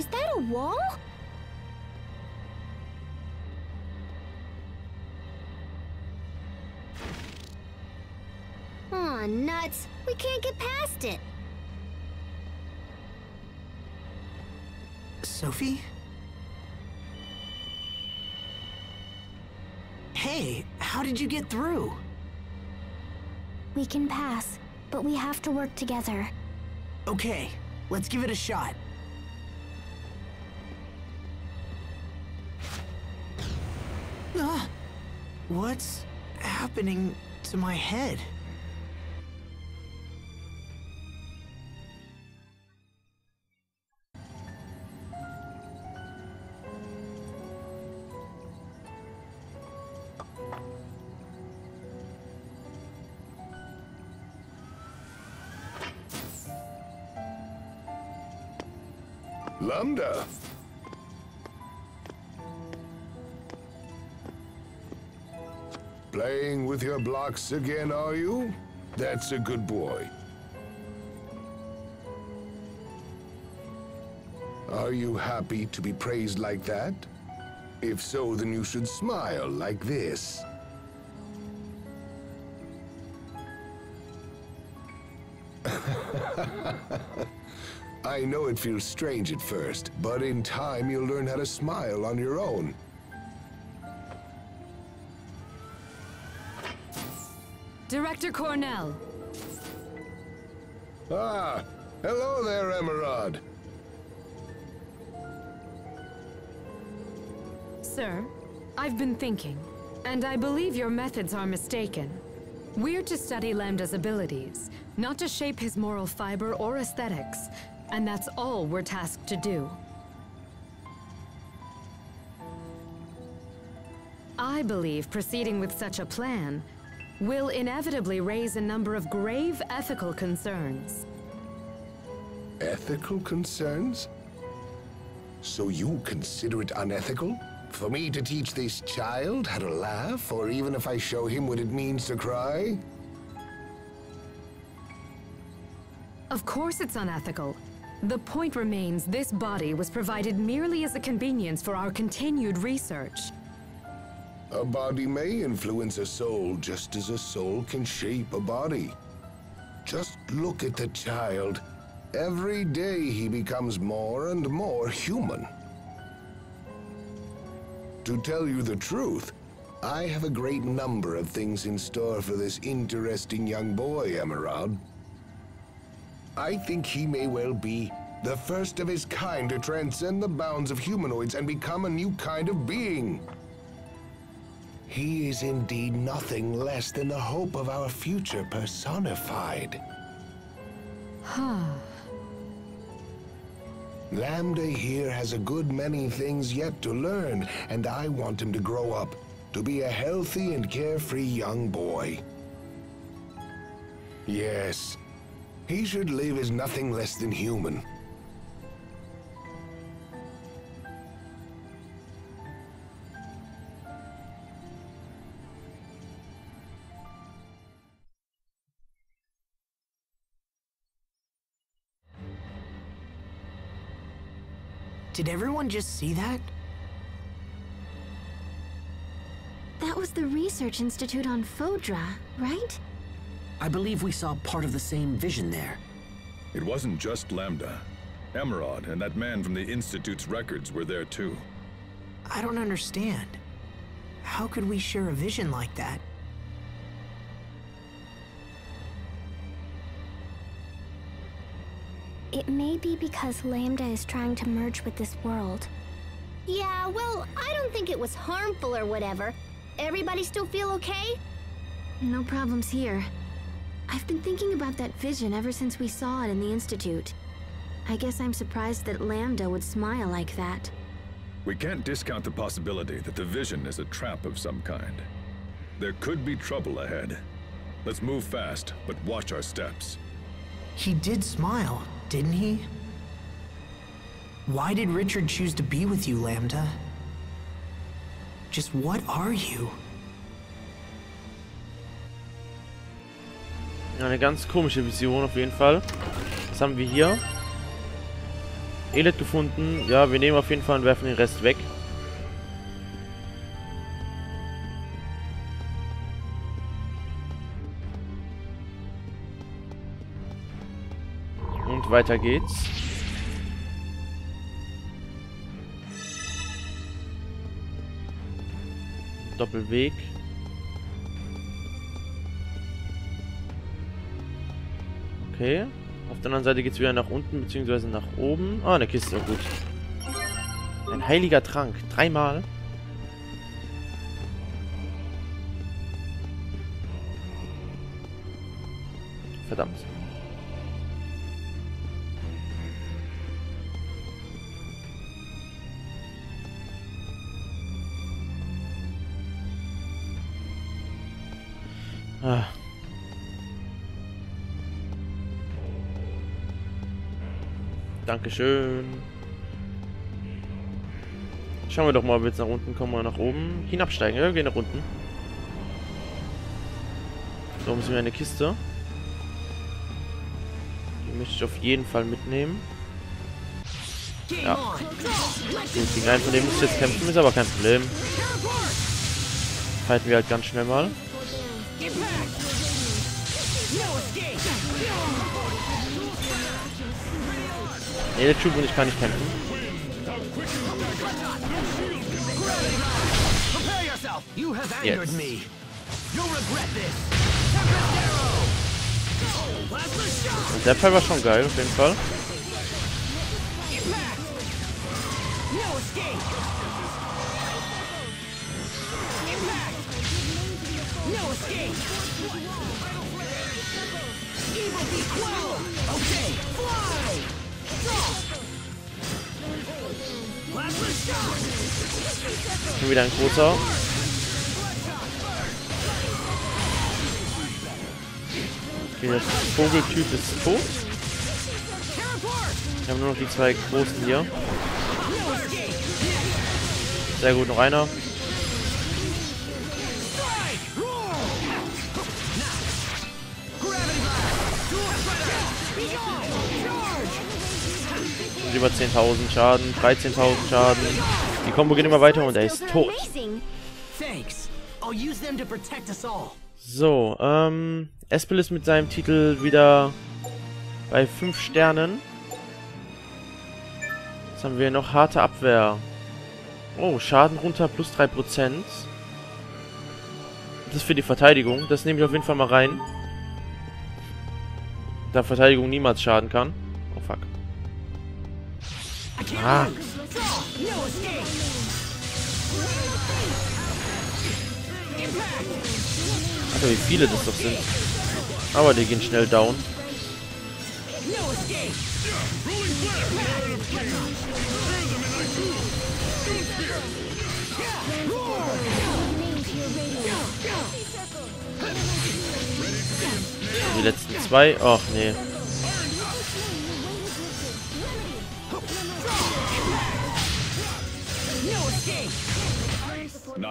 Is that a wall? Aw, nuts. We can't get past it. Sophie? Hey, how did you get through? We can pass, but we have to work together. Okay, let's give it a shot. What's happening to my head? Lambda. Playing with your blocks again, are you? That's a good boy. Are you happy to be praised like that? If so, then you should smile like this. I know it feels strange at first, but in time you'll learn how to smile on your own. Director Cornell. Ah, hello there, Emerald. Sir, I've been thinking, and I believe your methods are mistaken. We're to study Lambda's abilities, not to shape his moral fiber or aesthetics. And that's all we're tasked to do. I believe proceeding with such a plan will inevitably raise a number of grave ethical concerns. Ethical concerns? So you consider it unethical? For me to teach this child how to laugh, or even if I show him what it means to cry? Of course it's unethical. The point remains, this body was provided merely as a convenience for our continued research. A body may influence a soul just as a soul can shape a body. Just look at the child. Every day he becomes more and more human. To tell you the truth, I have a great number of things in store for this interesting young boy, Emerald. I think he may well be the first of his kind to transcend the bounds of humanoids and become a new kind of being. He is indeed nothing less than the hope of our future personified. Huh. Lambda here has a good many things yet to learn, and I want him to grow up, to be a healthy and carefree young boy. Yes. He should live as nothing less than human. Did everyone just see that? That was the research institute on Fodra, right? I believe we saw part of the same vision there. It wasn't just Lambda. Emeraude and that man from the Institute's records were there too. I don't understand. How could we share a vision like that? It may be because Lambda is trying to merge with this world. Yeah, well, I don't think it was harmful or whatever. Everybody still feel okay? No problems here. I've been thinking about that vision ever since we saw it in the Institute. I guess I'm surprised that Lambda would smile like that. We can't discount the possibility that the vision is a trap of some kind. There could be trouble ahead. Let's move fast, but watch our steps. He did smile, didn't he? Why did Richard choose to be with you, Lambda? Just what are you? Eine ganz komische Vision auf jeden Fall. Was haben wir hier? Edet gefunden. Ja, wir nehmen auf jeden Fall und werfen den Rest weg. Und weiter geht's. Doppelweg. Okay. Auf der anderen Seite geht es wieder nach unten, beziehungsweise nach oben. Ah, eine Kiste, gut. Ein heiliger Trank. Dreimal. Verdammt. Ah. Dankeschön. Schauen wir doch mal, ob wir jetzt nach unten kommen oder nach oben. Hinabsteigen, ja? Wir gehen nach unten. So, müssen wir eine Kiste. Die möchte ich auf jeden Fall mitnehmen. Ja. Gut, gegen einen von denen muss ich jetzt kämpfen, ist aber kein Problem. Halten wir halt ganz schnell mal. Ne, der Typ und ich kann nicht kämpfen. Jetzt. Und der Fall war schon geil, auf jeden Fall. Schon wieder ein großer. Okay, der Vogeltyp ist tot. Wir haben nur noch die zwei großen hier. Sehr gut, noch einer. Über 10.000 Schaden, 13.000 Schaden. Die Combo geht immer weiter und er ist tot. So, Espel ist mit seinem Titel wieder bei 5 Sternen. Jetzt haben wir noch harte Abwehr. Oh, Schaden runter, plus 3%. Das ist für die Verteidigung. Das nehme ich auf jeden Fall mal rein. Da Verteidigung niemals schaden kann. Oh, fuck. Ah. Alter, wie viele das doch sind. Aber die gehen schnell down. Die letzten zwei. Ach nee.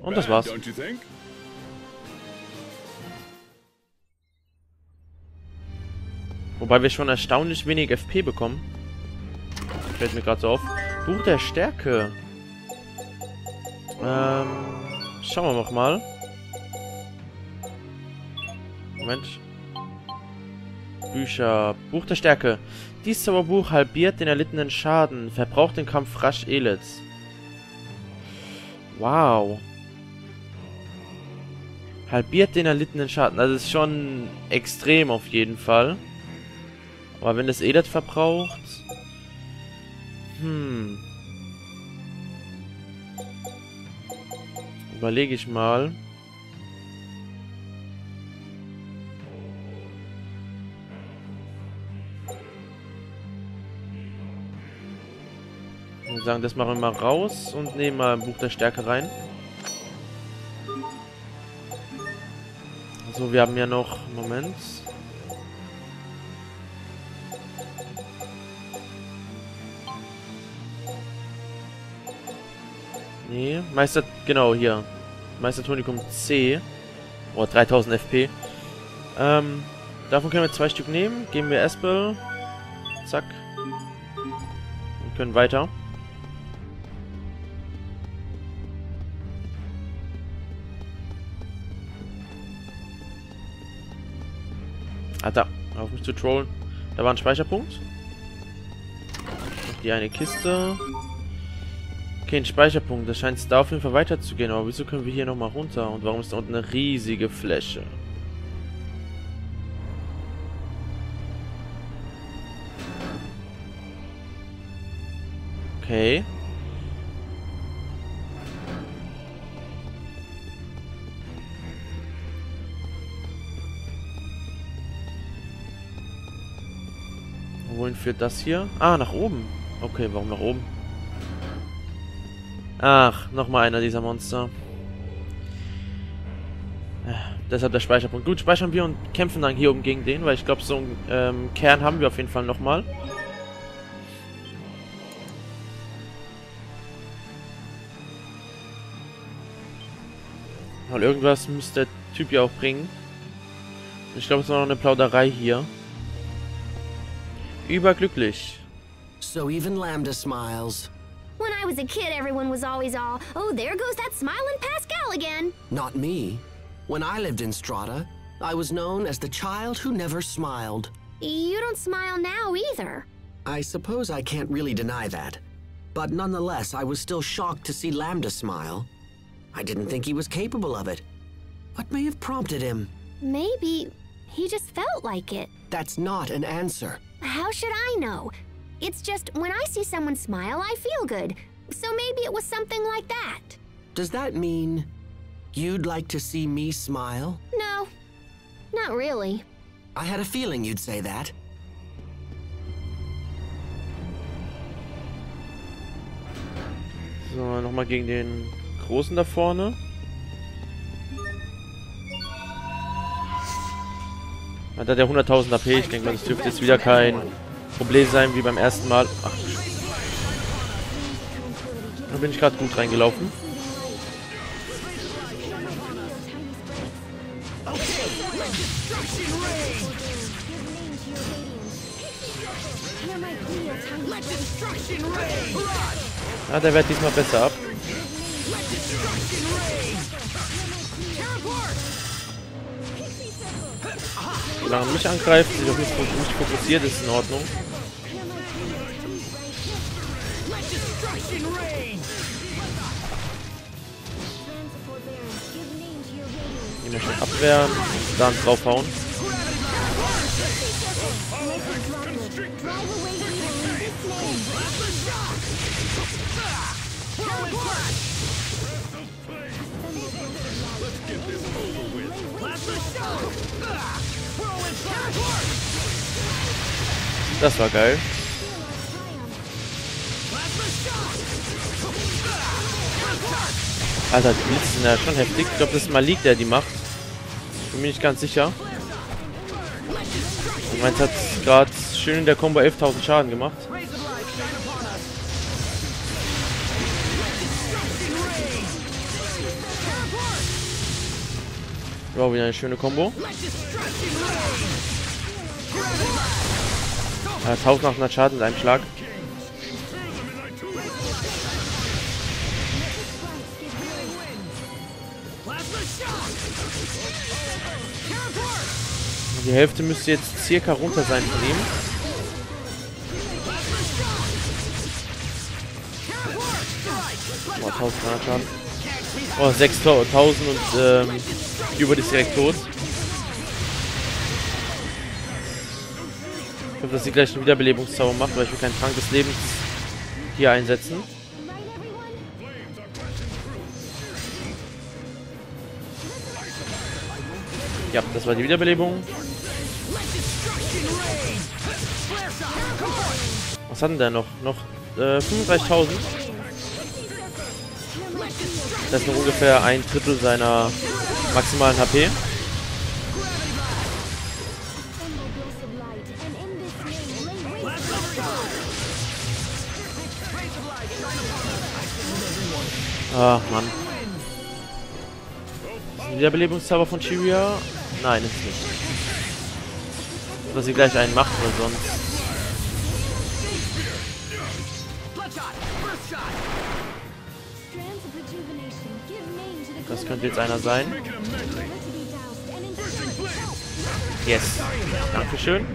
Und das war's. Wobei wir schon erstaunlich wenig FP bekommen. Fällt mir gerade so auf. Buch der Stärke. Schauen wir noch mal. Moment. Bücher. Buch der Stärke. Dieses Zauberbuch halbiert den erlittenen Schaden. Verbraucht den Kampf rasch Elid. Wow. Halbiert den erlittenen Schaden. Das ist schon extrem auf jeden Fall. Aber wenn das Edet verbraucht... Hm. Überlege ich mal. Ich würde sagen, das machen wir mal raus und nehmen mal ein Buch der Stärke rein. So, wir haben ja noch... Moment. Nee, Meister... Genau, hier. Meister Tonicum C. Oh, 3000 FP. Davon können wir 2 Stück nehmen. Geben wir Aspel. Zack. können weiter. Alter, auf mich zu trollen. Da war ein Speicherpunkt. Die eine Kiste. Okay, ein Speicherpunkt. Da scheint es da auf jeden Fall weiterzugehen. Aber wieso können wir hier nochmal runter? Und warum ist da unten eine riesige Fläche? Okay. Wohin führt das hier? Ah, nach oben. Okay, warum nach oben? Ach, nochmal einer dieser Monster. Deshalb der Speicherpunkt. Gut, speichern wir und kämpfen dann hier oben gegen den, weil ich glaube, so einen Kern haben wir auf jeden Fall nochmal. Und irgendwas muss der Typ ja auch bringen. Ich glaube, es war noch eine Plauderei hier. Überglücklich. So even Lambda smiles. When I was a kid, everyone was always all, oh, there goes that smiling Pascal again. Not me. When I lived in Strata, I was known as the child who never smiled. You don't smile now either. I suppose I can't really deny that. But nonetheless, I was still shocked to see Lambda smile. I didn't think he was capable of it. What may have prompted him? Maybe he just felt like it. That's not an answer. How should I know? It's just, when I see someone smile, I feel good. So maybe it was something like that. Does that mean you'd like to see me smile? No, not really. I had a feeling you'd say that. So, nochmal gegen den Großen da vorne. Hat er 100.000 AP, ich denke mal, das dürfte jetzt wieder kein Problem sein wie beim ersten Mal. Ach. Da bin ich gerade gut reingelaufen. Ah, der wird diesmal besser ab. Solange er mich angreift, sich auf mich fokussiert, ist in Ordnung. Ihn schon abwehren, dann draufhauen. Das war geil. Alter, die Blitze sind ja schon heftig. Ich glaube, das ist Malik, der die macht. Bin mir nicht ganz sicher. Und meins hat gerade schön in der Combo 11.000 Schaden gemacht. Wow, wieder eine schöne Combo. Ja, 1800 Schaden in einem Schlag. Die Hälfte müsste jetzt circa runter sein von ihm. Oh, 1800 Schaden. Oh, 6000 und Hubert ist direkt tot. Ich hoffe, dass sie gleich einen Wiederbelebungszauber macht, weil ich will kein Trank des Lebens hier einsetzen. Ja, das war die Wiederbelebung. Was hatten der noch? Noch 35.000. Das ist noch ungefähr ein Drittel seiner maximalen HP. Ach, Mann. Wiederbelebungszauber von Cheria? Nein, ist nicht. Dass sie gleich einen macht, oder sonst. Das könnte jetzt einer sein. Yes. Dankeschön.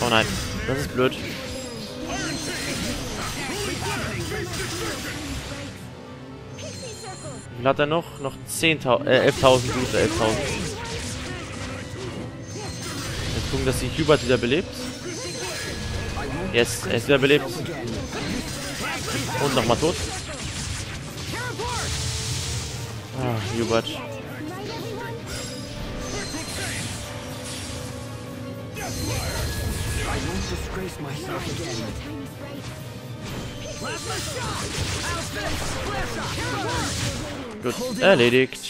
Oh nein, das ist blöd. Wie viel hat er noch? Noch 10.000, 11.000 Booster, 11.000. Jetzt gucken, dass sich Hubert wieder belebt. Yes, er ist wieder belebt. Und nochmal tot. Ah, Hubert. Gut, erledigt.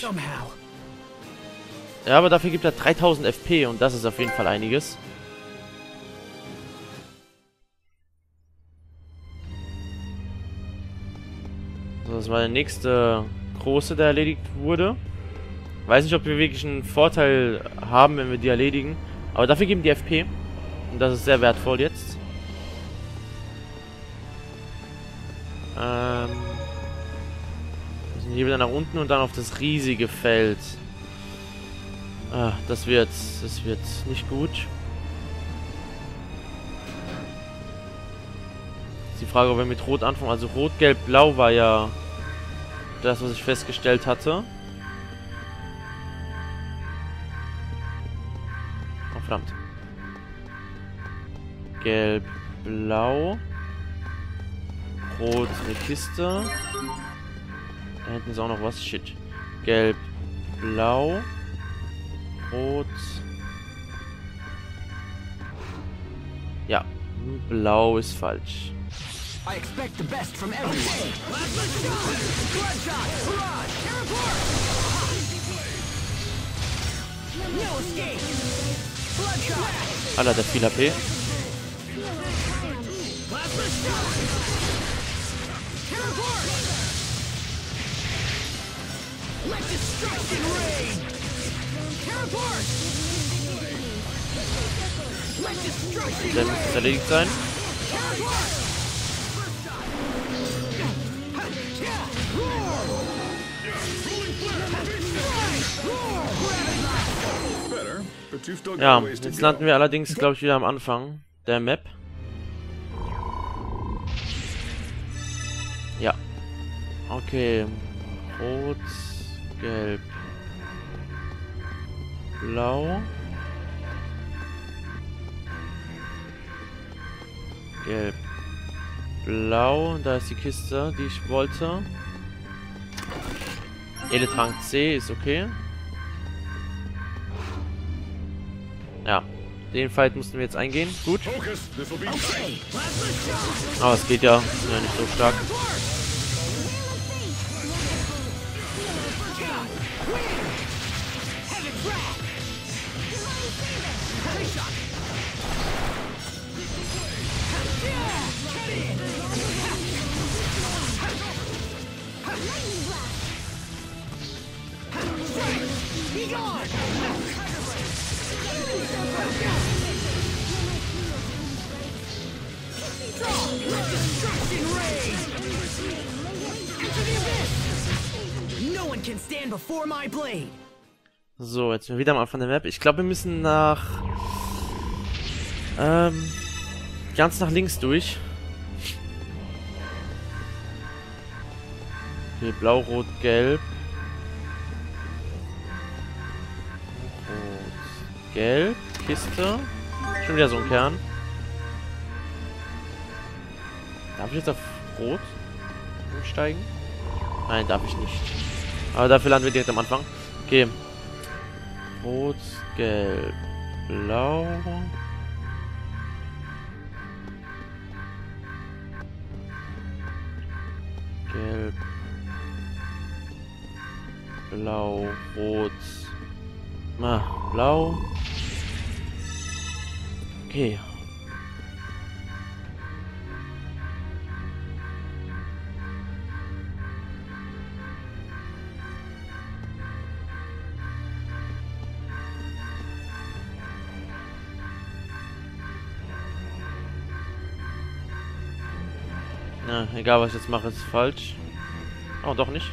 Ja, aber dafür gibt er 3000 FP und das ist auf jeden Fall einiges. So, das war der nächste große, der erledigt wurde. Weiß nicht, ob wir wirklich einen Vorteil haben, wenn wir die erledigen. Aber dafür geben die FP. Und das ist sehr wertvoll jetzt. Wir sind hier wieder nach unten und dann auf das riesige Feld. Ah, das wird nicht gut. Ist die Frage, ob wir mit Rot anfangen. Also Rot, Gelb, Blau war ja das, was ich festgestellt hatte. Oh, verdammt. Gelb, Blau. Rot, eine Kiste. Da hinten ist auch noch was. Shit. Gelb, Blau. Rot. Ja, Blau ist falsch. Alter, der viel HP. Dann muss es erledigt sein. Ja, jetzt landen wir allerdings, glaube ich, wieder am Anfang der Map. Ja. Okay. Rot, Gelb, Blau, Gelb, Blau. Da ist die Kiste, die ich wollte. Eletank C ist okay. Ja. Den Fight mussten wir jetzt eingehen. Gut. Aber es geht ja nicht so stark. So, jetzt sind wir wieder am Anfang der Map. Ich glaube, wir müssen nach ganz nach links durch. Okay, Blau, Rot, Gelb. Rot, Gelb, Kiste. Schon wieder so ein Kern. Darf ich jetzt auf Rot umsteigen? Nein, darf ich nicht. Aber dafür landen wir direkt am Anfang. Okay. Rot, Gelb, Blau. Gelb. Blau, Rot. Blau. Okay. Na, egal was ich jetzt mache, ist falsch. Oh, doch nicht.